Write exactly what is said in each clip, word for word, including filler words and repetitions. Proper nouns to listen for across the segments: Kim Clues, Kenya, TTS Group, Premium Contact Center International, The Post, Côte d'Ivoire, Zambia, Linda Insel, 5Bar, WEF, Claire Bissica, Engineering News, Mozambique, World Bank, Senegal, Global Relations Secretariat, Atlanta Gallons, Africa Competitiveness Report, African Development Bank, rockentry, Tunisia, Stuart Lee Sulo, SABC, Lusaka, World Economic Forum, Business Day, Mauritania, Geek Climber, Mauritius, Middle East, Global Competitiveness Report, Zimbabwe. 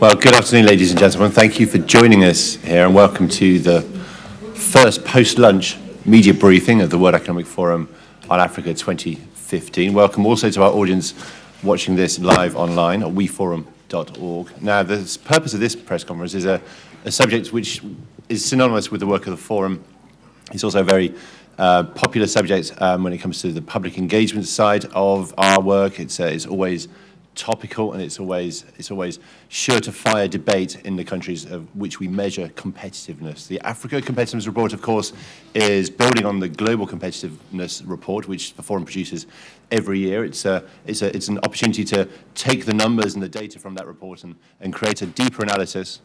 Well, good afternoon, ladies and gentlemen. Thank you for joining us here, and welcome to the first post-lunch media briefing of the World Economic Forum on Africa twenty fifteen. Welcome also to our audience watching this live online at we forum dot org. Now, the purpose of this press conference is a, a subject which is synonymous with the work of the Forum. It's also a very uh, popular subject um, when it comes to the public engagement side of our work. It's, uh, it's always topical, and it's always it's always sure to fire debate in the countries of which we measure competitiveness. The Africa Competitiveness Report, of course, is building on the Global Competitiveness Report, which the Forum produces every year. It's a, it's a, it's an opportunity to take the numbers and the data from that report and, and create a deeper analysis,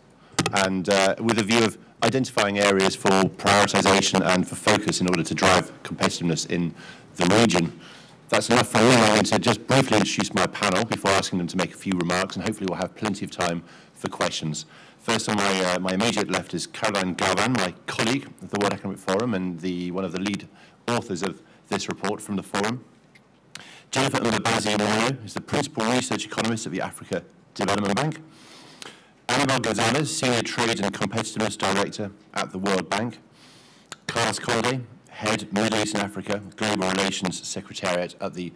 and uh, with a view of identifying areas for prioritization and for focus in order to drive competitiveness in the region. That's enough for me. I'm going to just briefly introduce my panel before asking them to make a few remarks, and hopefully we'll have plenty of time for questions. First on my, uh, my immediate left is Caroline Galvan, my colleague of the World Economic Forum and the, one of the lead authors of this report from the Forum. Jennifer Mbabazi Moyo is the Principal Research Economist at the Africa Development Bank. Annabel Gonzalez, Senior Trade and Competitiveness Director at the World Bank. Carlos Conde, Head, Middle East and Africa, Global Relations Secretariat at the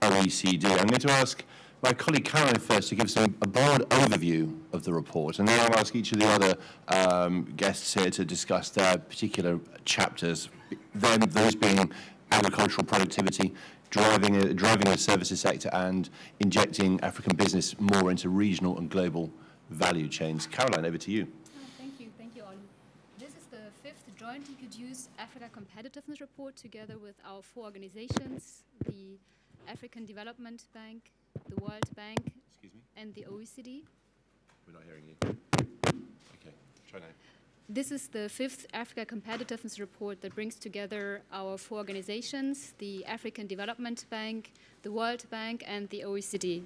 O E C D. I'm going to ask my colleague Caroline first to give us a broad overview of the report, and then I'll ask each of the other um, guests here to discuss their particular chapters, them, those being agricultural productivity, driving, uh, driving the services sector, and injecting African business more into regional and global value chains. Caroline, over to you. Jointly produce Africa Competitiveness Report together with our four organizations, the African Development Bank, the World Bank, Excuse me? and the O E C D. We're not hearing you. Okay, try now. This is the fifth Africa Competitiveness Report that brings together our four organizations, the African Development Bank, the World Bank, and the O E C D.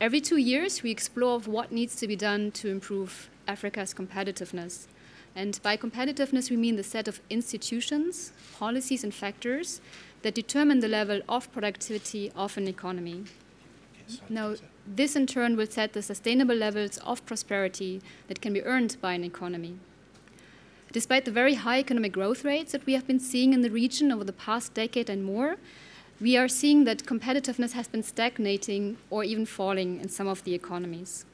Every two years, we explore what needs to be done to improve Africa's competitiveness. And by competitiveness, we mean the set of institutions, policies, and factors that determine the level of productivity of an economy. Yes, now, so. This in turn will set the sustainable levels of prosperity that can be earned by an economy. Despite the very high economic growth rates that we have been seeing in the region over the past decade and more, we are seeing that competitiveness has been stagnating or even falling in some of the economies.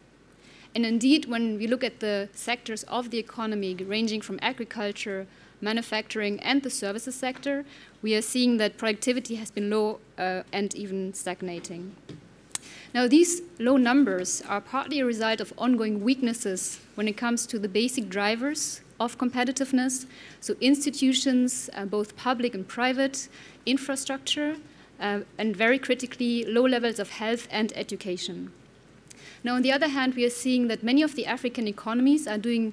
And indeed, when we look at the sectors of the economy, ranging from agriculture, manufacturing, and the services sector, we are seeing that productivity has been low uh, and even stagnating. Now, these low numbers are partly a result of ongoing weaknesses when it comes to the basic drivers of competitiveness, so institutions, uh, both public and private, infrastructure, uh, and very critically, low levels of health and education. Now, on the other hand, we are seeing that many of the African economies are doing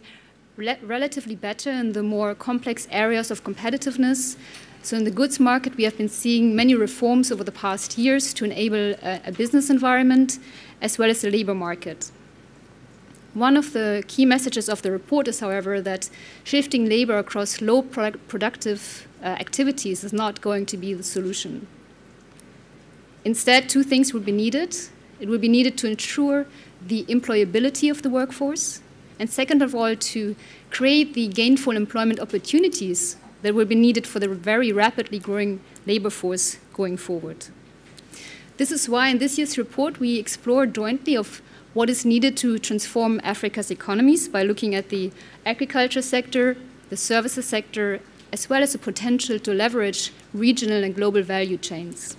re relatively better in the more complex areas of competitiveness. So in the goods market, we have been seeing many reforms over the past years to enable a, a business environment, as well as the labor market. One of the key messages of the report is, however, that shifting labor across low product productive uh, activities is not going to be the solution. Instead, two things will be needed. It will be needed to ensure the employability of the workforce, and second of all, to create the gainful employment opportunities that will be needed for the very rapidly growing labor force going forward. This is why in this year's report we explore jointly of what is needed to transform Africa's economies by looking at the agriculture sector, the services sector, as well as the potential to leverage regional and global value chains.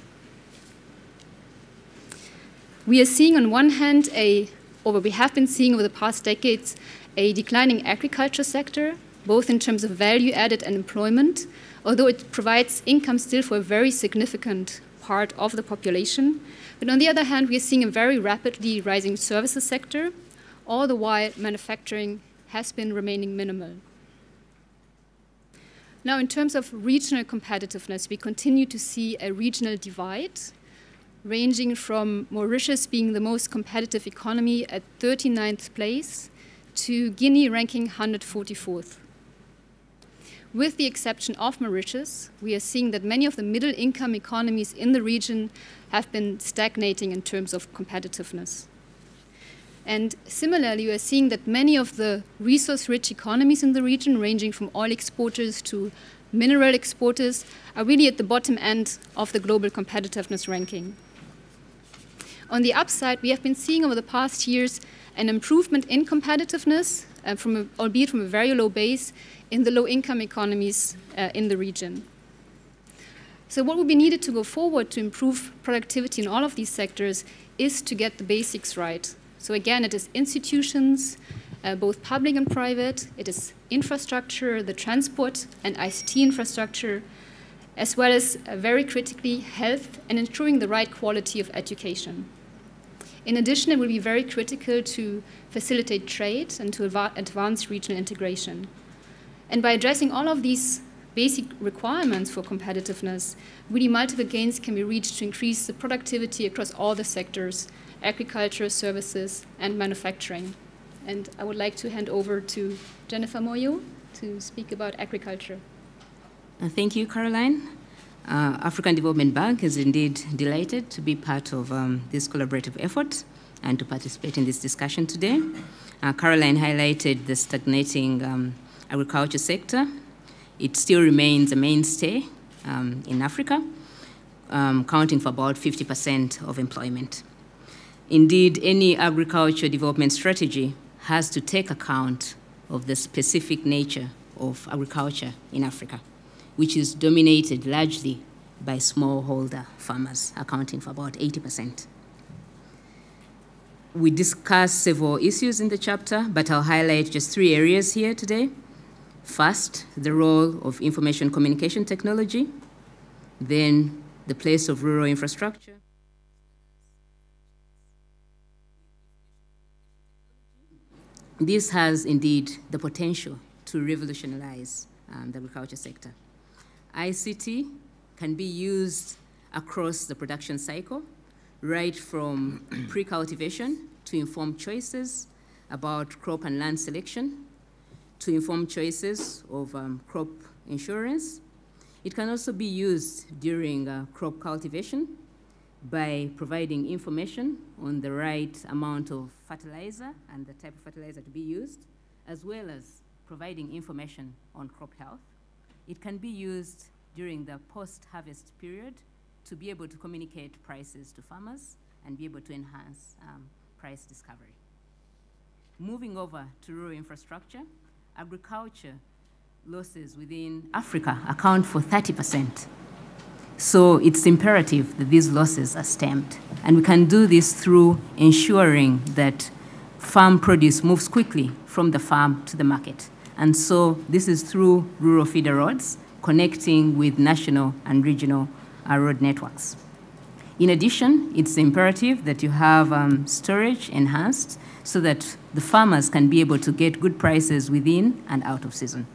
We are seeing on one hand, a, or we have been seeing over the past decades, a declining agriculture sector, both in terms of value added and employment, although it provides income still for a very significant part of the population. But on the other hand, we are seeing a very rapidly rising services sector, all the while manufacturing has been remaining minimal. Now, in terms of regional competitiveness, we continue to see a regional divide, ranging from Mauritius being the most competitive economy at thirty-ninth place to Guinea ranking one hundred forty-fourth. With the exception of Mauritius, we are seeing that many of the middle-income economies in the region have been stagnating in terms of competitiveness. And similarly, we are seeing that many of the resource-rich economies in the region, ranging from oil exporters to mineral exporters, are really at the bottom end of the global competitiveness ranking. On the upside, we have been seeing over the past years an improvement in competitiveness, uh, from a, albeit from a very low base, in the low-income economies uh, in the region. So what will be needed to go forward to improve productivity in all of these sectors is to get the basics right. So again, it is institutions, uh, both public and private. It is infrastructure, the transport and I C T infrastructure, as well as, uh, very critically, health and ensuring the right quality of education. In addition, it will be very critical to facilitate trade and to av- advance regional integration. And by addressing all of these basic requirements for competitiveness, really multiple gains can be reached to increase the productivity across all the sectors: agriculture, services, and manufacturing. And I would like to hand over to Jennifer Moyo to speak about agriculture. Uh, thank you, Caroline. Uh, African Development Bank is indeed delighted to be part of um, this collaborative effort and to participate in this discussion today. Uh, Caroline highlighted the stagnating um, agriculture sector. It still remains a mainstay um, in Africa, um, accounting for about fifty percent of employment. Indeed, any agriculture development strategy has to take account of the specific nature of agriculture in Africa, which is dominated largely by smallholder farmers, accounting for about eighty percent. We discuss several issues in the chapter, but I'll highlight just three areas here today. First, the role of information communication technology, then the place of rural infrastructure, this has indeed the potential to revolutionize um, the agriculture sector. I C T can be used across the production cycle, right from pre-cultivation to inform choices about crop and land selection, to inform choices of um, crop insurance. It can also be used during uh, crop cultivation by providing information on the right amount of fertilizer and the type of fertilizer to be used, as well as providing information on crop health. It can be used during the post-harvest period to be able to communicate prices to farmers and be able to enhance um, price discovery. Moving over to rural infrastructure, agriculture losses within Africa account for thirty percent. So it's imperative that these losses are stemmed. And we can do this through ensuring that farm produce moves quickly from the farm to the market. And so this is through rural feeder roads, connecting with national and regional uh, road networks. In addition, it's imperative that you have um, storage enhanced so that the farmers can be able to get good prices within and out of season.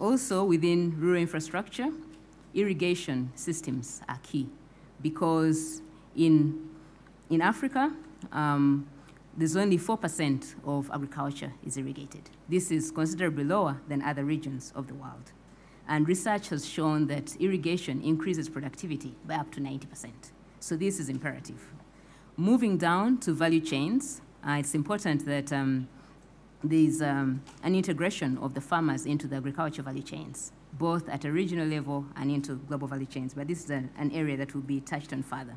Also within rural infrastructure, irrigation systems are key, because in, in Africa, um, there's only four percent of agriculture is irrigated. This is considerably lower than other regions of the world. And research has shown that irrigation increases productivity by up to ninety percent. So this is imperative. Moving down to value chains, uh, it's important that um, there's um, an integration of the farmers into the agriculture value chains, both at a regional level and into global value chains. But this is a, an area that will be touched on further.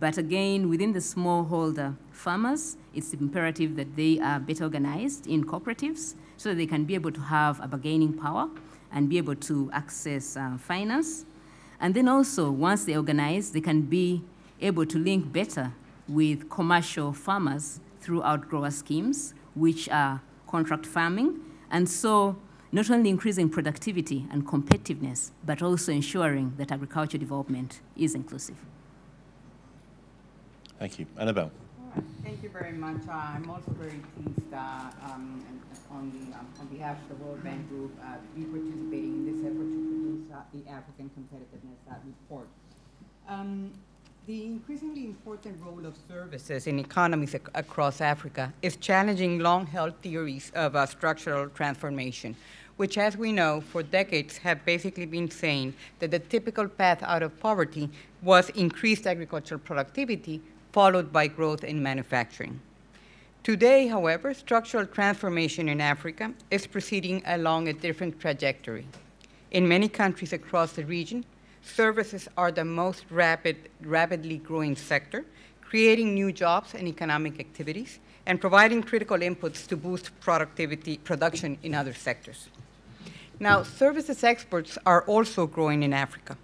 But again, within the smallholder farmers, it's imperative that they are better organized in cooperatives so that they can be able to have a bargaining power and be able to access uh, finance. And then also, once they organize, they can be able to link better with commercial farmers through outgrower schemes, which are contract farming. And so, not only increasing productivity and competitiveness, but also ensuring that agriculture development is inclusive. Thank you. Annabel. Right. Thank you very much. Uh, I'm also very pleased uh, um, on, the, um, on behalf of the World Bank Group uh, to be participating in this effort to produce uh, the African Competitiveness uh, Report. Um, The increasingly important role of services in economies ac across Africa is challenging long-held theories of uh, structural transformation, which, as we know, for decades have basically been saying that the typical path out of poverty was increased agricultural productivity, followed by growth in manufacturing. Today, however, structural transformation in Africa is proceeding along a different trajectory. In many countries across the region, services are the most rapid, rapidly growing sector, creating new jobs and economic activities, and providing critical inputs to boost productivity production in other sectors. Now, services exports are also growing in Africa.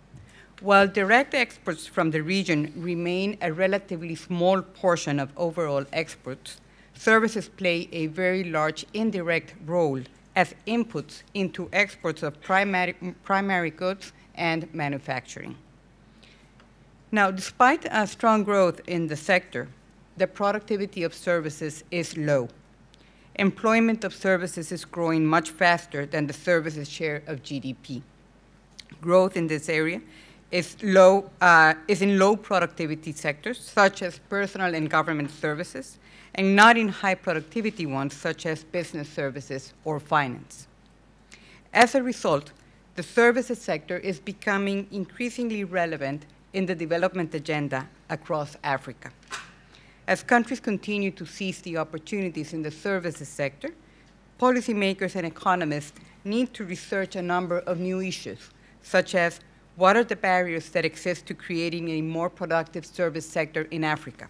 While direct exports from the region remain a relatively small portion of overall exports, services play a very large indirect role as inputs into exports of primary, primary goods and manufacturing. Now, despite a strong growth in the sector, the productivity of services is low. Employment of services is growing much faster than the services share of G D P. Growth in this area is, low, uh, is in low productivity sectors, such as personal and government services, and not in high productivity ones, such as business services or finance. As a result, the services sector is becoming increasingly relevant in the development agenda across Africa. As countries continue to seize the opportunities in the services sector, policymakers and economists need to research a number of new issues, such as what are the barriers that exist to creating a more productive service sector in Africa?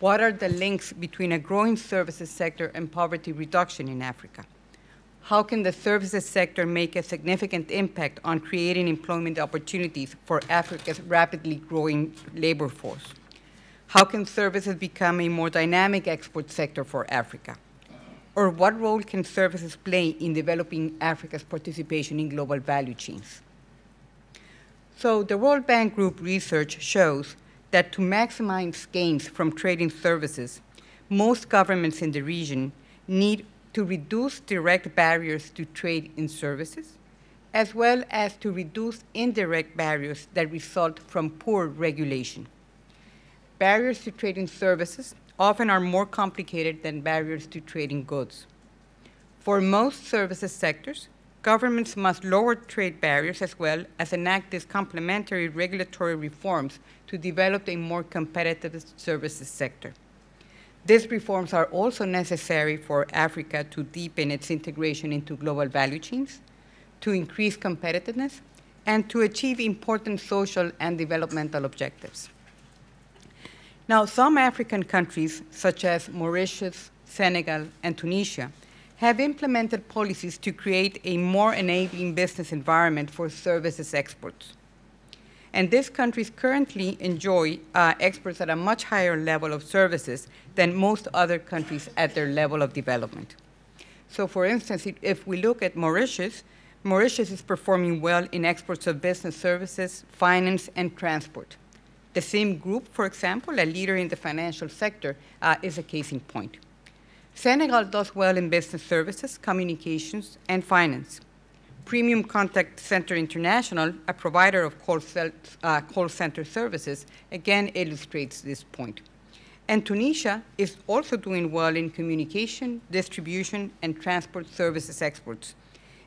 What are the links between a growing services sector and poverty reduction in Africa? How can the services sector make a significant impact on creating employment opportunities for Africa's rapidly growing labor force? How can services become a more dynamic export sector for Africa? Or what role can services play in developing Africa's participation in global value chains? So the World Bank Group research shows that to maximize gains from trading services, most governments in the region need to reduce direct barriers to trade in services, as well as to reduce indirect barriers that result from poor regulation. Barriers to trade in services often are more complicated than barriers to trading goods. For most services sectors, governments must lower trade barriers as well as enact these complementary regulatory reforms to develop a more competitive services sector. These reforms are also necessary for Africa to deepen its integration into global value chains, to increase competitiveness, and to achieve important social and developmental objectives. Now, some African countries, such as Mauritius, Senegal, and Tunisia, have implemented policies to create a more enabling business environment for services exports. And these countries currently enjoy uh, exports at a much higher level of services than most other countries at their level of development. So for instance, if we look at Mauritius, Mauritius is performing well in exports of business services, finance, and transport. The same group, for example, a leader in the financial sector, uh, is a case in point. Senegal does well in business services, communications, and finance. Premium Contact Center International, a provider of call, uh, call center services, again illustrates this point. And Tunisia is also doing well in communication, distribution, and transport services exports.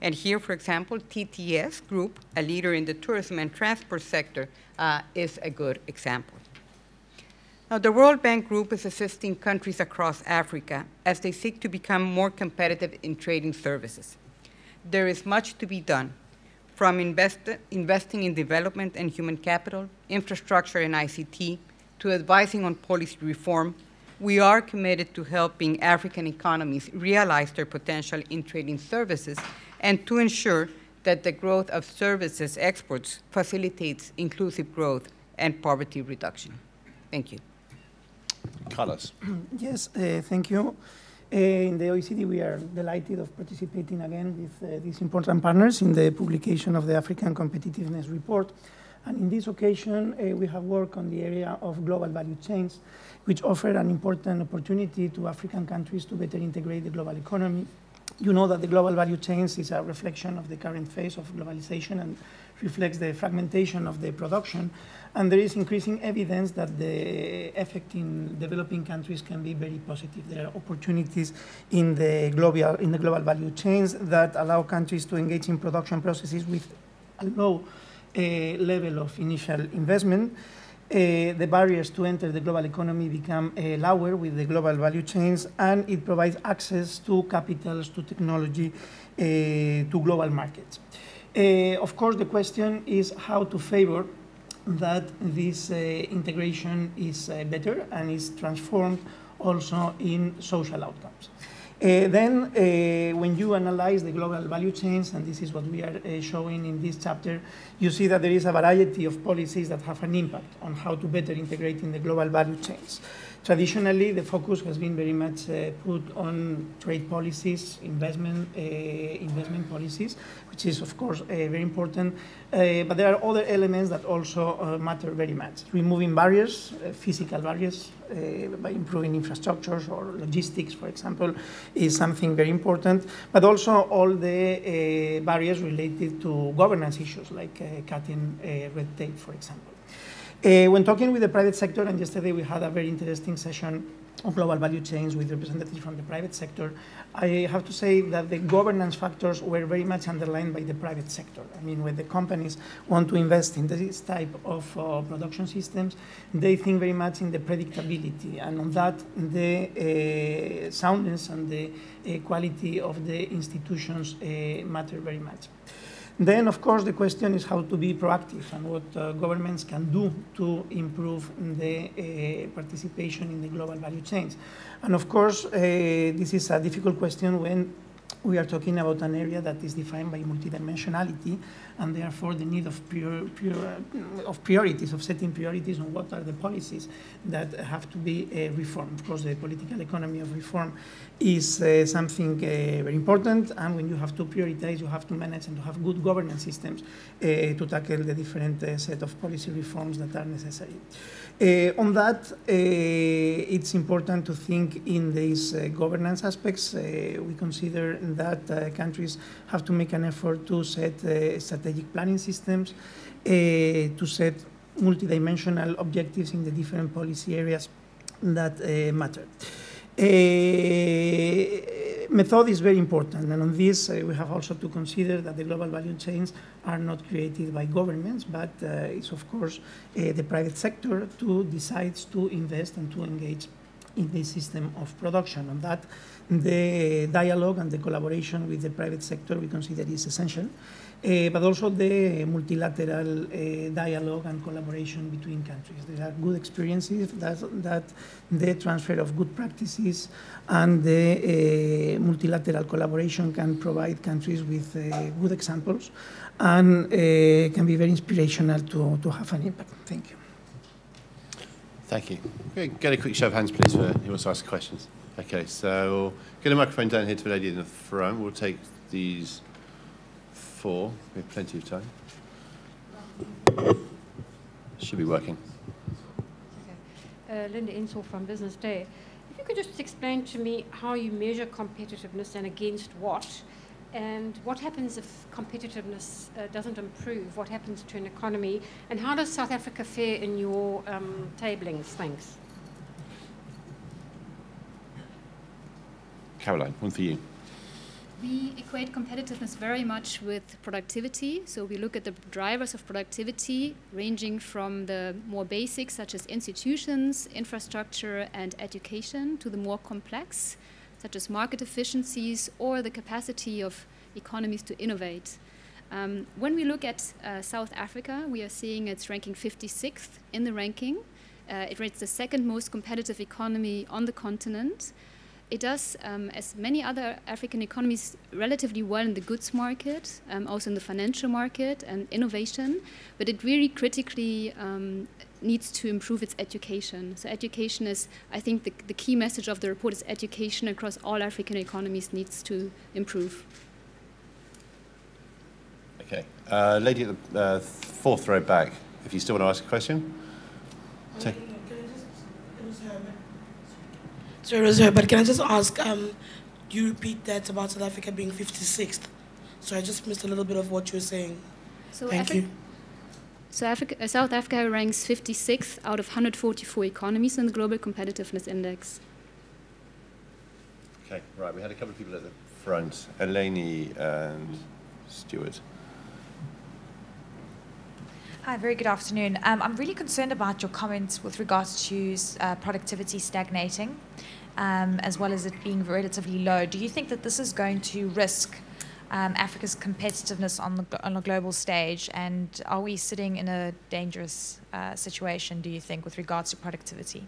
And here, for example, T T S Group, a leader in the tourism and transport sector, uh, is a good example. Now, the World Bank Group is assisting countries across Africa as they seek to become more competitive in trading services. There is much to be done, from invest investing in development and human capital, infrastructure and I C T, to advising on policy reform. We are committed to helping African economies realize their potential in trading services and to ensure that the growth of services exports facilitates inclusive growth and poverty reduction. Thank you. Carlos. Yes, uh, thank you. Uh, in the O E C D, we are delighted of participating again with uh, these important partners in the publication of the African Competitiveness Report. And in this occasion, uh, we have worked on the area of global value chains, which offer an important opportunity to African countries to better integrate the global economy. You know that the global value chains is a reflection of the current phase of globalization and reflects the fragmentation of the production. And there is increasing evidence that the effect in developing countries can be very positive. There are opportunities in the global, in the global value chains that allow countries to engage in production processes with a low uh, level of initial investment. Uh, Uh, the barriers to enter the global economy become uh, lower with the global value chains, and it provides access to capitals, to technology, uh, to global markets. Uh, of course, the question is how to favor that this uh, integration is uh, better and is transformed also in social outcomes. Uh, then, uh, when you analyze the global value chains, and this is what we are uh, showing in this chapter, you see that there is a variety of policies that have an impact on how to better integrate in the global value chains. Traditionally, the focus has been very much uh, put on trade policies, investment, uh, investment policies, which is, of course, uh, very important. Uh, but there are other elements that also uh, matter very much. Removing barriers, uh, physical barriers, uh, by improving infrastructures or logistics, for example, is something very important, but also all the uh, barriers related to governance issues, like uh, cutting uh, red tape, for example. Uh, when talking with the private sector, and yesterday we had a very interesting session on global value chains with representatives from the private sector, I have to say that the governance factors were very much underlined by the private sector. I mean, when the companies want to invest in this type of uh, production systems, they think very much in the predictability, and on that the uh, soundness and the uh, quality of the institutions uh, matter very much. Then, of course, the question is how to be proactive and what uh, governments can do to improve the uh, participation in the global value chains. And, of course, uh, this is a difficult question when we are talking about an area that is defined by multidimensionality, and therefore the need of, prior, prior, of priorities, of setting priorities on what are the policies that have to be uh, reformed. Of course, the political economy of reform is uh, something uh, very important, and when you have to prioritize, you have to manage and to have good governance systems uh, to tackle the different uh, set of policy reforms that are necessary. Uh, on that, uh, it's important to think in these uh, governance aspects. Uh, we consider that uh, countries have to make an effort to set uh, strategic planning systems, uh, to set multidimensional objectives in the different policy areas that uh, matter. Uh, method is very important, and on this uh, we have also to consider that the global value chains are not created by governments, but uh, it's of course uh, the private sector who decides to invest and to engage in the system of production. On that, the dialogue and the collaboration with the private sector we consider is essential, uh, but also the multilateral uh, dialogue and collaboration between countries. There are good experiences that, that the transfer of good practices and the uh, multilateral collaboration can provide countries with uh, good examples and uh, can be very inspirational to, to have an impact. Thank you. Thank you. Get a quick show of hands, please, for who wants to ask questions. Okay, so we'll get a microphone down here to the lady in the front. We'll take these four. We have plenty of time. Should be working. Okay. Uh, Linda Insel from Business Day. If you could just explain to me how you measure competitiveness and against what, and what happens if competitiveness uh, doesn't improve? What happens to an economy? And how does South Africa fare in your um, tablings? Thanks. Caroline, one for you. We equate competitiveness very much with productivity. So we look at the drivers of productivity, ranging from the more basic, such as institutions, infrastructure, and education, to the more complex, such as market efficiencies or the capacity of economies to innovate. Um, when we look at uh, South Africa, we are seeing it's ranking fifty-sixth in the ranking. Uh, it rates the second most competitive economy on the continent. It does, um, as many other African economies, relatively well in the goods market, um, also in the financial market and innovation, but it really critically um, needs to improve its education. So education is, I think, the, the key message of the report is education across all African economies needs to improve. Okay, uh, lady at the uh, fourth row back, if you still want to ask a question. Take. Sorry, Rosa, but can I just ask, um, do you repeat that about South Africa being fifty-sixth? So I just missed a little bit of what you were saying. So Thank Afri you. So Africa, uh, South Africa ranks fifty-sixth out of one hundred forty-four economies in the Global Competitiveness Index. Okay, right, we had a couple of people at the front, Eleni and Stuart. Hi, very good afternoon. Um, I'm really concerned about your comments with regards to uh, productivity stagnating, um, as well as it being relatively low. Do you think that this is going to risk um, Africa's competitiveness on the, on the global stage? And are we sitting in a dangerous uh, situation, do you think, with regards to productivity?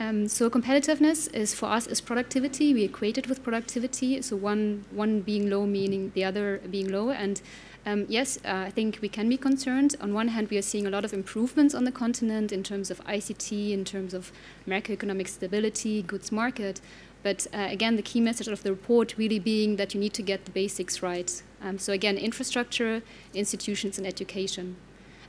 Um, so competitiveness is, for us, is productivity. We equate it with productivity. So one, one being low, meaning the other being low. And um, yes, uh, I think we can be concerned. On one hand, we are seeing a lot of improvements on the continent in terms of I C T, in terms of macroeconomic stability, goods market. But uh, again, the key message of the report really being that you need to get the basics right. Um, so again, infrastructure, institutions, and education.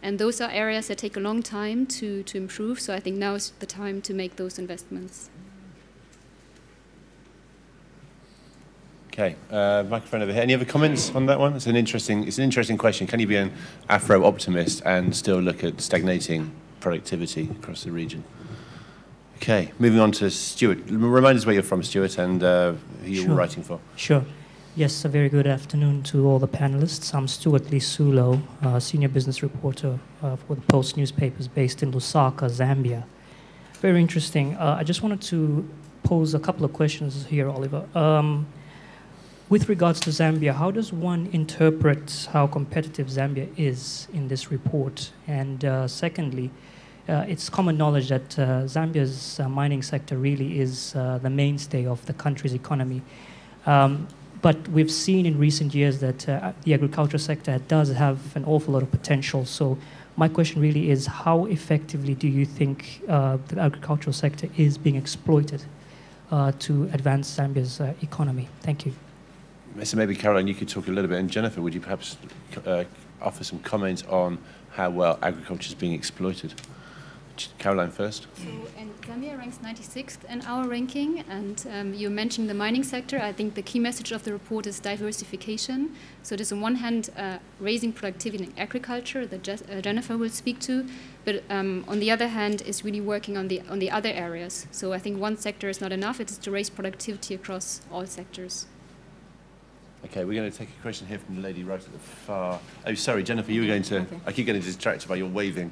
And those are areas that take a long time to, to improve, so I think now is the time to make those investments. Okay, uh, microphone over here. Any other comments on that one? It's an interesting, it's an interesting question. Can you be an Afro-optimist and still look at stagnating productivity across the region? Okay, moving on to Stuart. Remind us where you're from, Stuart, and uh, who you're sure. writing for. Sure. Yes, a very good afternoon to all the panelists. I'm Stuart Lee Sulo, uh, senior business reporter uh, for the Post newspapers based in Lusaka, Zambia. Very interesting. Uh, I just wanted to pose a couple of questions here, Oliver. Um, with regards to Zambia, how does one interpret how competitive Zambia is in this report? And uh, secondly, uh, it's common knowledge that uh, Zambia's uh, mining sector really is uh, the mainstay of the country's economy. Um, But we've seen in recent years that uh, the agriculture sector does have an awful lot of potential. So my question really is, how effectively do you think uh, the agricultural sector is being exploited uh, to advance Zambia's uh, economy? Thank you. So maybe, Caroline, you could talk a little bit. And Jennifer, would you perhaps uh, offer some comments on how well agriculture is being exploited? Caroline first. So, and Zambia ranks ninety-sixth in our ranking, and um, you mentioned the mining sector. I think the key message of the report is diversification. So it is on one hand uh, raising productivity in agriculture that Je uh, Jennifer will speak to, but um, on the other hand is really working on the on the other areas. So I think one sector is not enough. It is to raise productivity across all sectors. Okay, we're going to take a question here from the lady right at the far. Oh, sorry, Jennifer, you were going to. Okay. I keep getting distracted by your waving.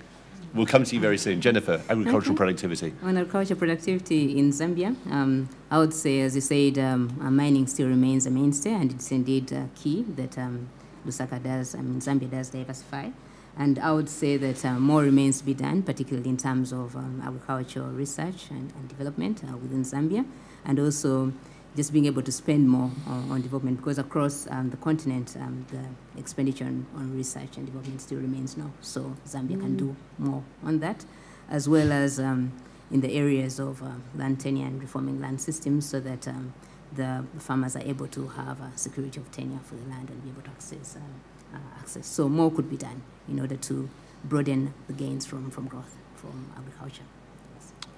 We'll come to you very soon. Jennifer, agricultural okay. productivity. On agricultural productivity in Zambia, um, I would say, as you said, um, mining still remains a mainstay, and it's indeed uh, key that um, Lusaka does, I mean, Zambia does diversify. And I would say that uh, more remains to be done, particularly in terms of um, agricultural research and, and development uh, within Zambia, and also just being able to spend more uh, on development, because across um, the continent, um, the expenditure on, on research and development still remains low. So Zambia mm. can do more on that, as well as um, in the areas of uh, land tenure and reforming land systems, so that um, the farmers are able to have a security of tenure for the land and be able to access. Uh, uh, access. So more could be done in order to broaden the gains from, from growth, from agriculture.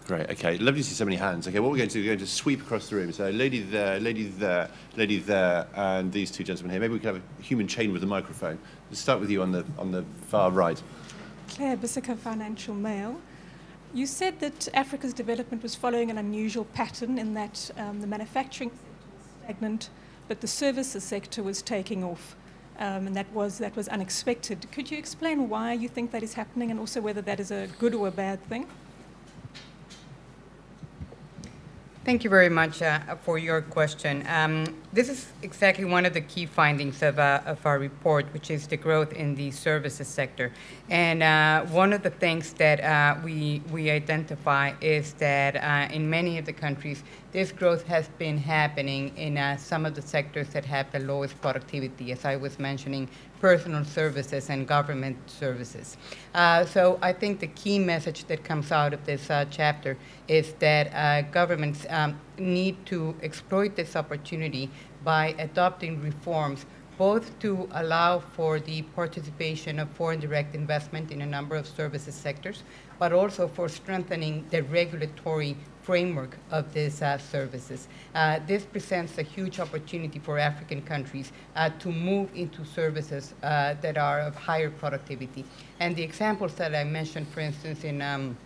Great, okay, lovely to see so many hands. Okay, what we're going to do, we're going to sweep across the room. So lady there, lady there, lady there, and these two gentlemen here. Maybe we could have a human chain with a microphone. Let's start with you on the, on the far right. Claire Bissica, Financial Mail. You said that Africa's development was following an unusual pattern in that um, the manufacturing sector was stagnant, but the services sector was taking off, um, and that was, that was unexpected. Could you explain why you think that is happening, and also whether that is a good or a bad thing? Thank you very much uh, for your question. Um, this is exactly one of the key findings of, uh, of our report, which is the growth in the services sector. And uh, one of the things that uh, we, we identify is that uh, in many of the countries, this growth has been happening in uh, some of the sectors that have the lowest productivity, as I was mentioning, personal services and government services. Uh, so I think the key message that comes out of this uh, chapter is that uh, governments um, need to exploit this opportunity by adopting reforms, both to allow for the participation of foreign direct investment in a number of services sectors, but also for strengthening the regulatory framework of these uh, services. Uh, this presents a huge opportunity for African countries uh, to move into services uh, that are of higher productivity. And the examples that I mentioned, for instance, in um,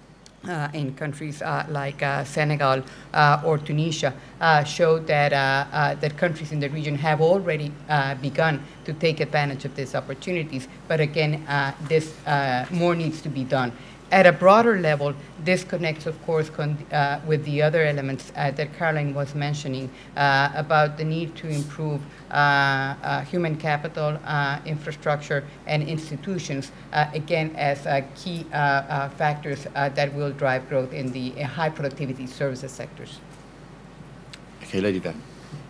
Uh, in countries uh, like uh, Senegal uh, or Tunisia uh, showed that, uh, uh, that countries in the region have already uh, begun to take advantage of these opportunities. But again, uh, this uh, more needs to be done. At a broader level, this connects, of course, con uh, with the other elements uh, that Caroline was mentioning uh, about the need to improve uh, uh, human capital, uh, infrastructure, and institutions, uh, again, as uh, key uh, uh, factors uh, that will drive growth in the uh, high productivity services sectors. Okay, Lady Van.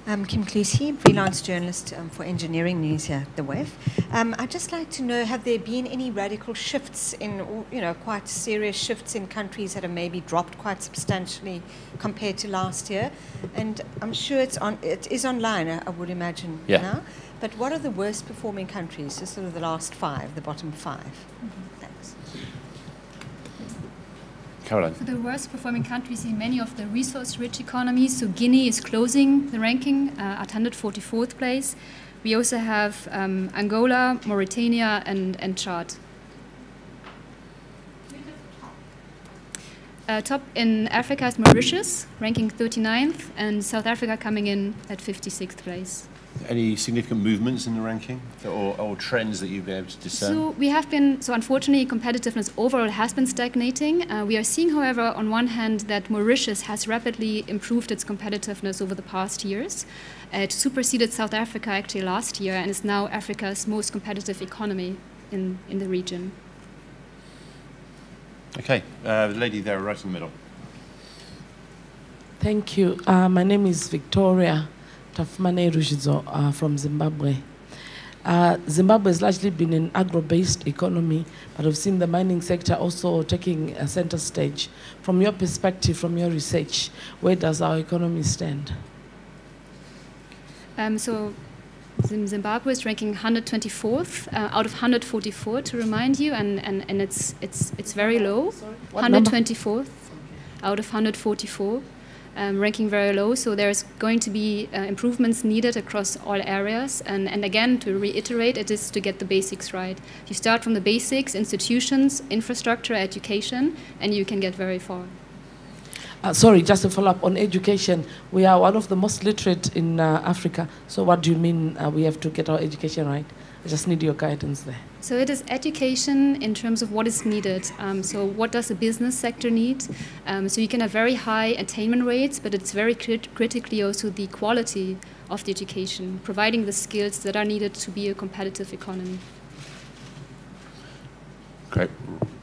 I'm Kim Clues, freelance journalist um, for Engineering News here at the W E F. Um, I'd just like to know, have there been any radical shifts in, you know, quite serious shifts in countries that have maybe dropped quite substantially compared to last year? And I'm sure it's on, it is online, I, I would imagine, yeah. now. But what are the worst performing countries, just sort of the last five, the bottom five? Mm-hmm. Thanks. Caroline. So the worst performing countries in many of the resource-rich economies. So Guinea is closing the ranking uh, at one hundred forty-fourth place. We also have um, Angola, Mauritania, and, and Chad. Uh, top in Africa is Mauritius, ranking thirty-ninth, and South Africa coming in at fifty-sixth place. Any significant movements in the ranking or, or trends that you've been able to discern? So we have been, so unfortunately competitiveness overall has been stagnating. Uh, we are seeing, however, on one hand that Mauritius has rapidly improved its competitiveness over the past years. Uh, it superseded South Africa actually last year and is now Africa's most competitive economy in, in the region. Okay, uh, the lady there right in the middle. Thank you. Uh, my name is Victoria. Uh, from Zimbabwe. Uh, Zimbabwe has largely been an agro-based economy, but I've seen the mining sector also taking a center stage. From your perspective, from your research, where does our economy stand? Um, so Zimbabwe is ranking one hundred twenty-fourth uh, out of one hundred forty-four, to remind you, and, and, and it's, it's, it's very low. Sorry, one hundred twenty-fourth out of one hundred forty-four. Um, ranking very low, so there's going to be uh, improvements needed across all areas. And, and again, to reiterate, it is to get the basics right. You start from the basics, institutions, infrastructure, education, and you can get very far. Uh, sorry, just to follow up on education, we are one of the most literate in uh, Africa. So what do you mean uh, we have to get our education right? I just need your guidance there. So it is education in terms of what is needed. Um, so what does the business sector need? Um, so you can have very high attainment rates, but it's very crit critically also the quality of the education, providing the skills that are needed to be a competitive economy. Great.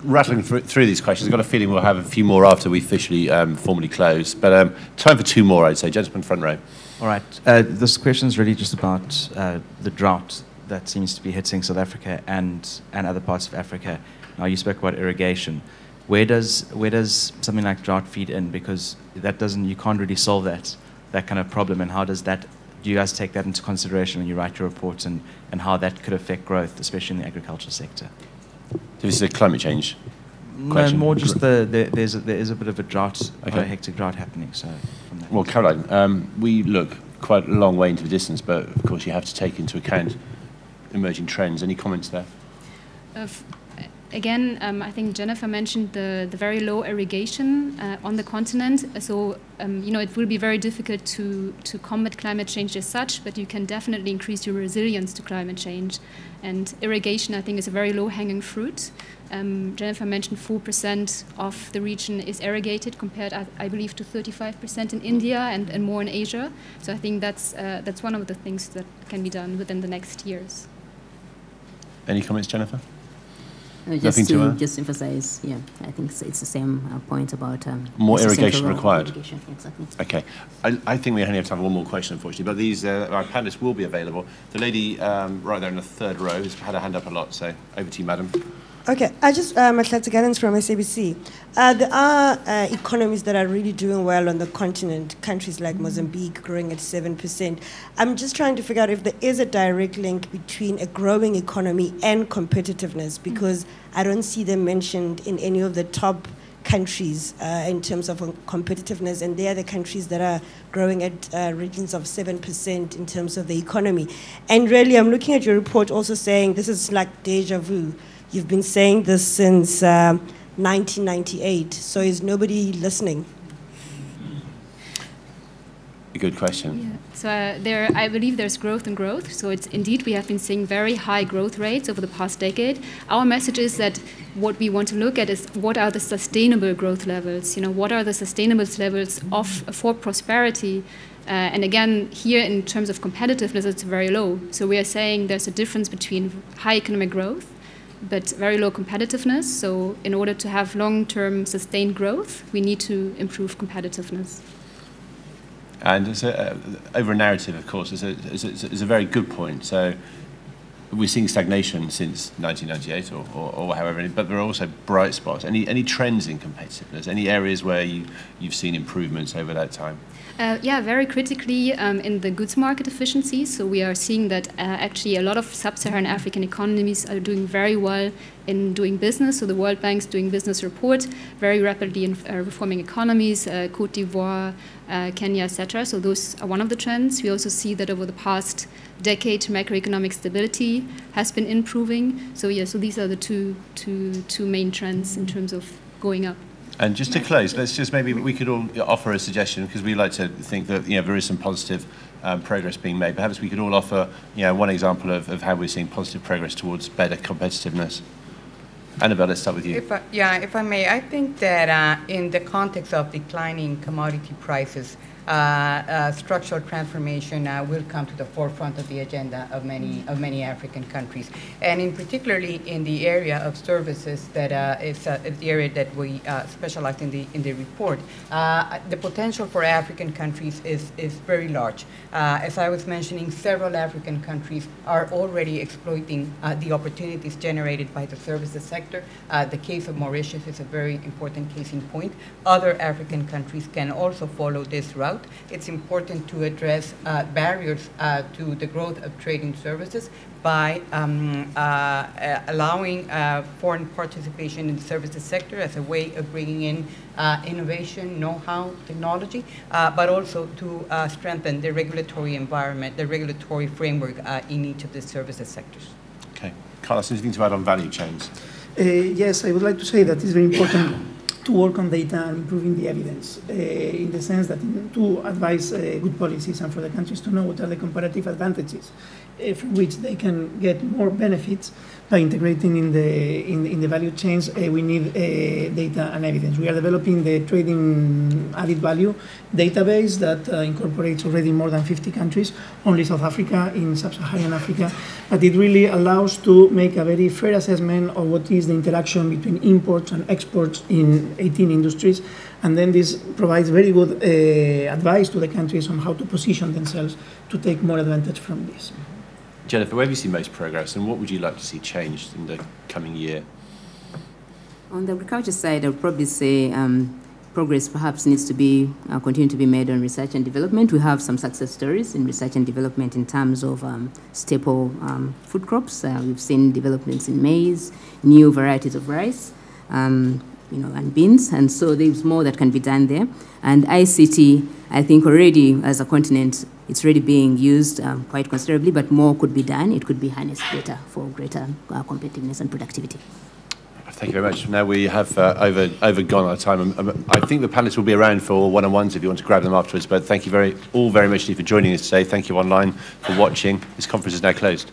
Rattling through these questions, I've got a feeling we'll have a few more after we officially um, formally close. But um, time for two more, I'd say. Gentleman, front row. All right. Uh, this question is really just about uh, the drought that seems to be hitting South Africa and, and other parts of Africa. Now, you spoke about irrigation. Where does, where does something like drought feed in? Because that doesn't, you can't really solve that, that kind of problem. And how does that, do you guys take that into consideration when you write your reports and, and how that could affect growth, especially in the agricultural sector? So this is a climate change question? No, more just the, the there's a, there is a bit of a drought, okay. a hectic drought happening. So, from that well, Caroline, um, we look quite a long way into the distance, but of course you have to take into account emerging trends. Any comments there? Uh, again, um, I think Jennifer mentioned the, the very low irrigation uh, on the continent. So, um, you know, it will be very difficult to, to combat climate change as such, but you can definitely increase your resilience to climate change. And irrigation, I think, is a very low-hanging fruit. Um, Jennifer mentioned four percent of the region is irrigated compared, I, I believe, to thirty-five percent in India and, and more in Asia. So I think that's, uh, that's one of the things that can be done within the next years. Any comments, Jennifer? Uh, just to, to just emphasize, yeah, I think it's, it's the same uh, point about um, more irrigation required. Irrigation, exactly. Okay, I, I think we only have time for one more question, unfortunately. But these uh, our panelists will be available. The lady um, right there in the third row has had her hand up a lot, so over to you, madam. Okay, I just um, Atlanta Gallons from S A B C. Uh, there are uh, economies that are really doing well on the continent, countries like Mozambique growing at seven percent. I'm just trying to figure out if there is a direct link between a growing economy and competitiveness, because mm-hmm. I don't see them mentioned in any of the top countries uh, in terms of competitiveness, and they are the countries that are growing at uh, regions of seven percent in terms of the economy. And really, I'm looking at your report also saying this is like deja vu. You've been saying this since um, nineteen ninety-eight. So is nobody listening? Good question. Yeah. So uh, there, I believe there's growth and growth. So it's indeed we have been seeing very high growth rates over the past decade. Our message is that what we want to look at is what are the sustainable growth levels? You know, what are the sustainable levels of for prosperity? Uh, and again, here in terms of competitiveness, it's very low. So we are saying there's a difference between high economic growth, but very low competitiveness. So in order to have long-term sustained growth, we need to improve competitiveness. And it's a, uh, over-narrative, of course, is a, is, a, is a very good point. So we're seeing stagnation since nineteen ninety-eight or, or, or however, but there are also bright spots. Any, any trends in competitiveness? Any areas where you, you've seen improvements over that time? Uh, yeah, very critically um, in the goods market efficiency. So we are seeing that uh, actually a lot of sub-Saharan African economies are doing very well in doing business. So the World Bank's doing business report, very rapidly in, uh, reforming economies, uh, Côte d'Ivoire, uh, Kenya, et cetera. So those are one of the trends. We also see that over the past decade, macroeconomic stability has been improving. So yeah, so these are the two, two, two main trends in terms of going up. And just to close, let's just maybe we could all offer a suggestion, because we like to think that, you know, there is some positive um, progress being made. Perhaps we could all offer, you know, one example of, of how we're seeing positive progress towards better competitiveness. Annabel, let's start with you. If I, yeah, if I may, I think that uh, in the context of declining commodity prices, uh, uh, structural transformation uh, will come to the forefront of the agenda of many of many African countries, and in particularly in the area of services that uh, is uh, the area that we uh, specialize in the in the report. Uh, the potential for African countries is is very large. Uh, as I was mentioning, several African countries are already exploiting uh, the opportunities generated by the services sector. Uh, the case of Mauritius is a very important case in point. Other African countries can also follow this route. It's important to address uh, barriers uh, to the growth of trade and services by um, uh, allowing uh, foreign participation in the services sector as a way of bringing in uh, innovation, know-how, technology, uh, but also to uh, strengthen the regulatory environment, the regulatory framework uh, in each of the services sectors. Okay. Carlos, anything to add on value chains? Uh, yes, I would like to say that it's very important to work on data and improving the evidence, uh, in the sense that to advise uh, good policies and for the countries to know what are the comparative advantages uh, from which they can get more benefits by integrating in the, in, in the value chains. Uh, we need uh, data and evidence. We are developing the trading added value database that uh, incorporates already more than fifty countries, only South Africa, in sub-Saharan Africa, but it really allows to make a very fair assessment of what is the interaction between imports and exports in eighteen industries, and then this provides very good uh, advice to the countries on how to position themselves to take more advantage from this. Jennifer, where have you seen most progress, and what would you like to see changed in the coming year? On the agriculture side, I would probably say um, progress perhaps needs to be uh, continue to be made on research and development. We have some success stories in research and development in terms of um, staple um, food crops. Uh, we've seen developments in maize, new varieties of rice, um, you know, and beans, and so there's more that can be done there. And I C T, I think already as a continent, it's already being used um, quite considerably, but more could be done. It could be harnessed better for greater uh, competitiveness and productivity. Thank you very much. Now we have uh, over overgone our time. Um, I think the panelists will be around for one-on-ones if you want to grab them afterwards, but thank you very all very much for joining us today. Thank you online for watching. This conference is now closed.